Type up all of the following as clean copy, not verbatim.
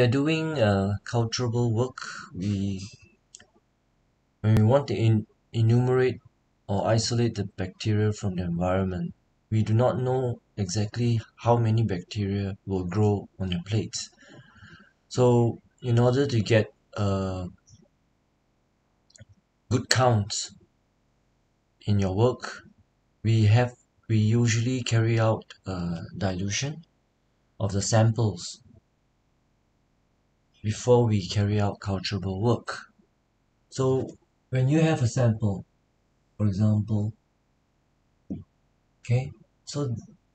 we are doing culturable work, when we want to enumerate or isolate the bacteria from the environment, we do not know exactly how many bacteria will grow on your plates. So in order to get good counts in your work, we usually carry out dilution of the samples before we carry out culturable work. So when you have a sample, for example, okay, so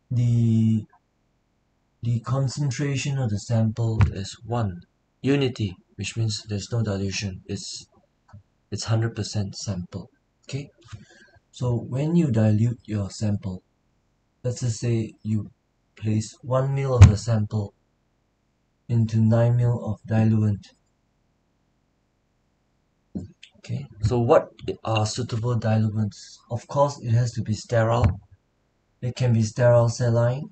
the concentration of the sample is 1 unity, which means there's no dilution, it's 100% sample. Okay, so when you dilute your sample, let's just say you place 1 ml of the sample into 9 ml of diluent. Okay, so what are suitable diluents? Of course, it has to be sterile. It can be sterile saline.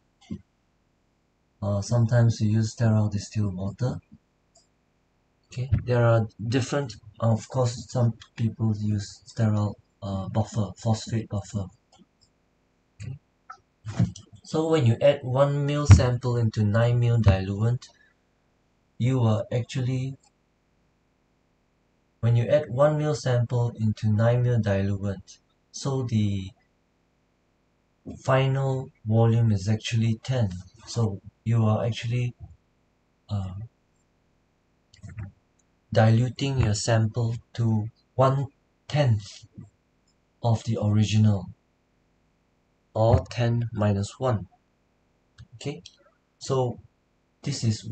Sometimes you use sterile distilled water. Okay, there are different. Of course, some people use sterile phosphate buffer. Okay, so when you add 1 ml sample into 9 ml diluent, when you add 1 ml sample into 9 ml diluent, so the final volume is actually 10. So you are actually diluting your sample to 1/10 of the original, or 10 minus 1. Okay, so this is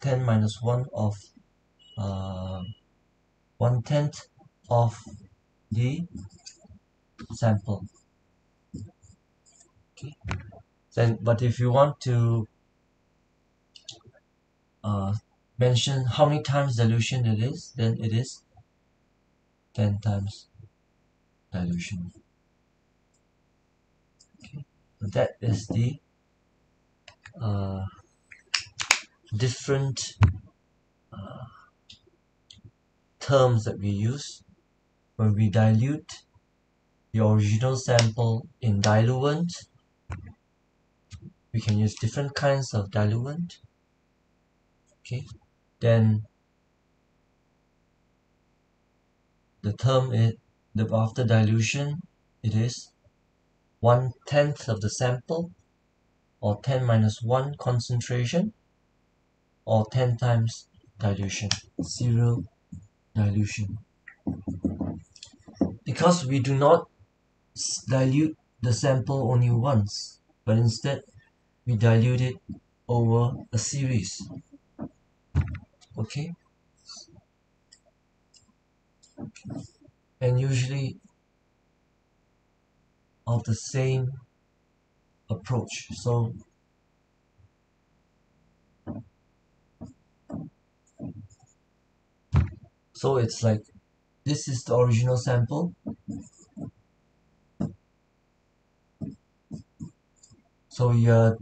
10 minus 1 of 1/10 of the sample. Okay, then but if you want to mention how many times dilution it is, then it is 10 times dilution. Okay, so that is the different terms that we use when we dilute the original sample in diluent. We can use different kinds of diluent. Okay, then the term is, after dilution, it is 1/10 of the sample, or 10 minus 1 concentration, or 10 times dilution, serial dilution. Because we do not dilute the sample only once, but instead we dilute it over a series. Okay, and usually of the same approach. So it's like, this is the original sample. So you're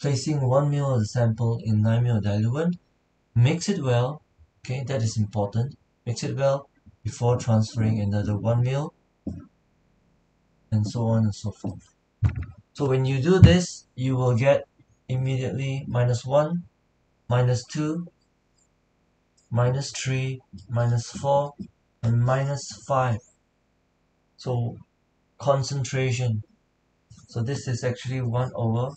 placing 1 ml of the sample in 9 ml diluent. Mix it well. Okay, that is important. Mix it well before transferring another 1 ml, and so on and so forth. So when you do this, you will get immediately -1, -2, -3, -4, and -5. So concentration. So this is actually 1 over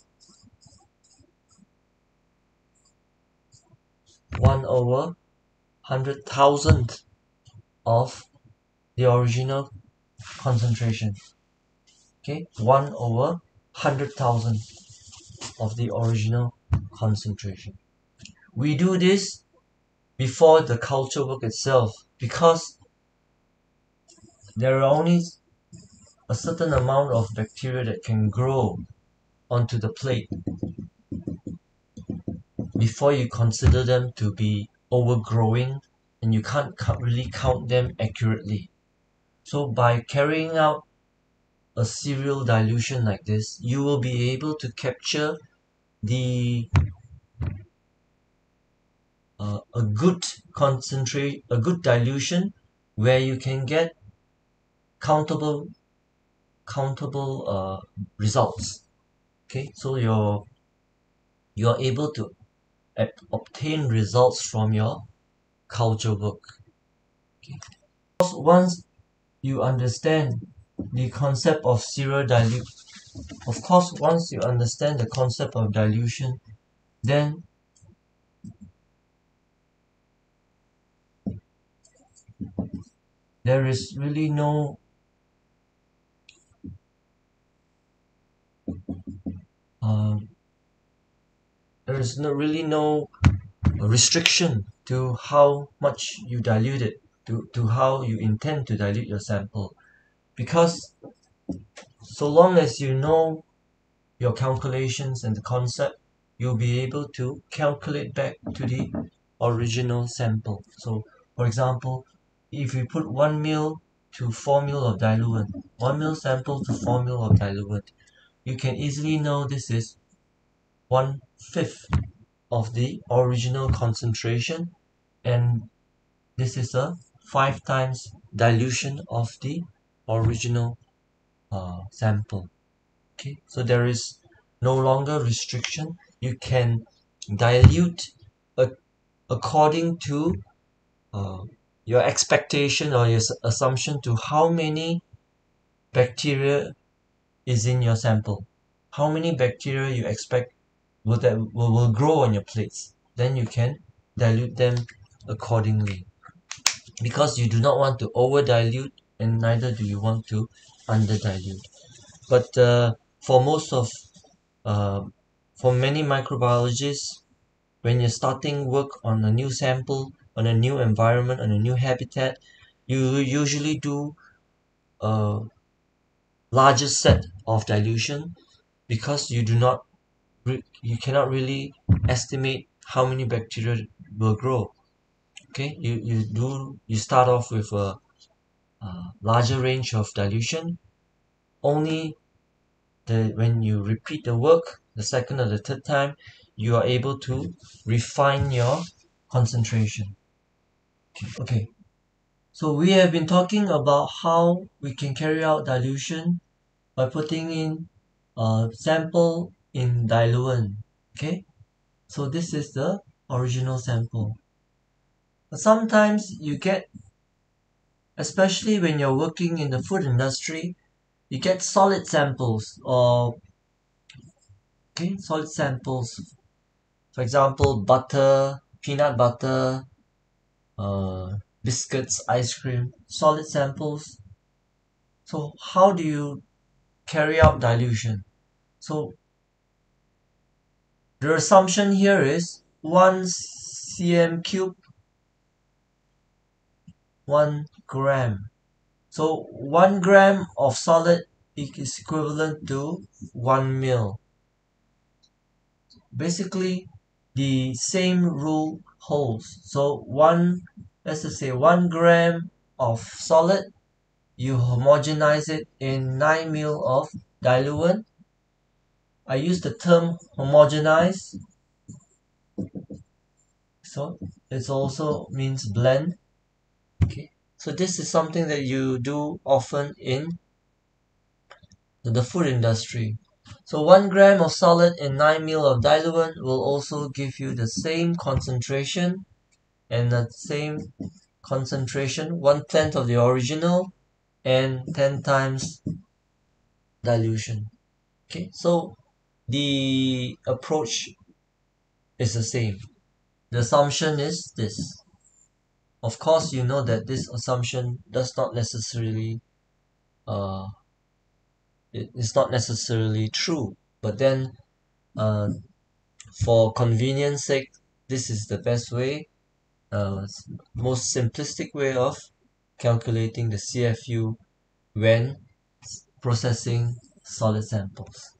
100,000th of the original concentration. Okay, 1 over 100,000 of the original concentration. We do this before the culture work itself, because there are only a certain amount of bacteria that can grow onto the plate before you consider them to be overgrowing, and you can't really count them accurately. So by carrying out a serial dilution like this, you will be able to capture the a good concentration, a good dilution where you can get countable results. Okay, so you're able to obtain results from your culture work. Okay. Once you understand the concept of serial dilute, of course, once you understand the concept of dilution, then there is really no restriction to how much you dilute it, to how you intend to dilute your sample, because so long as you know your calculations and the concept, you'll be able to calculate back to the original sample. So for example, if we put 1 ml to 4 ml of diluent, 1 ml sample to 4 ml of diluent, you can easily know this is 1/5 of the original concentration, and this is a 5 times dilution of the original sample. Okay, so there is no longer restriction. You can dilute according to your expectation or your assumption to how many bacteria is in your sample, how many bacteria you expect will grow on your plates. Then you can dilute them accordingly, because you do not want to over dilute and neither do you want to under dilute. But for many microbiologists, when you're starting work on a new sample, on a new environment, on a new habitat, you usually do a larger set of dilution, because you do not, you cannot really estimate how many bacteria will grow. Okay, you start off with a larger range of dilution. Only when you repeat the work the second or the third time, you are able to refine your concentration. Okay, so we have been talking about how we can carry out dilution by putting in a sample in diluent. Okay, so this is the original sample. But sometimes you get, especially when you're working in the food industry, you get solid samples, or okay, solid samples, for example, butter, peanut butter, biscuits, ice cream, solid samples. So how do you carry out dilution? So the assumption here is 1 cm³, 1 g. So 1 gram of solid is equivalent to 1 ml. Basically, the same rule holds. So let's just say 1 gram of solid, you homogenize it in 9 ml of diluent. I use the term homogenize, so it also means blend. Okay, so this is something that you do often in the food industry. So 1 gram of solid in 9 ml of diluent will also give you the same concentration, and the same concentration, 1/10 of the original and 10 times dilution. Okay, so the approach is the same. The assumption is this. Of course, you know that this assumption does not necessarily, it's not necessarily true. But then, for convenience sake, this is the best way, most simplistic way of calculating the CFU when processing solid samples.